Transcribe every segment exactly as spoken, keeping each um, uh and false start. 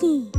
Iggy.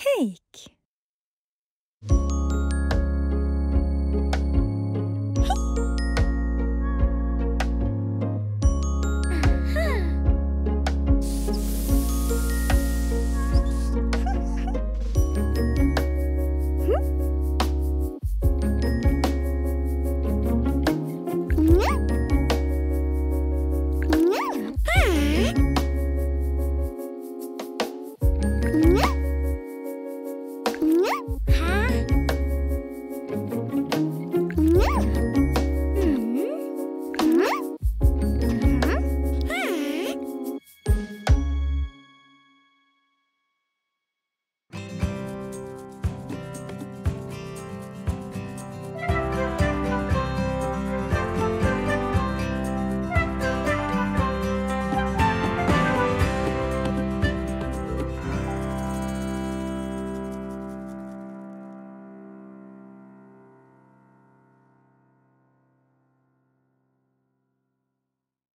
Cake.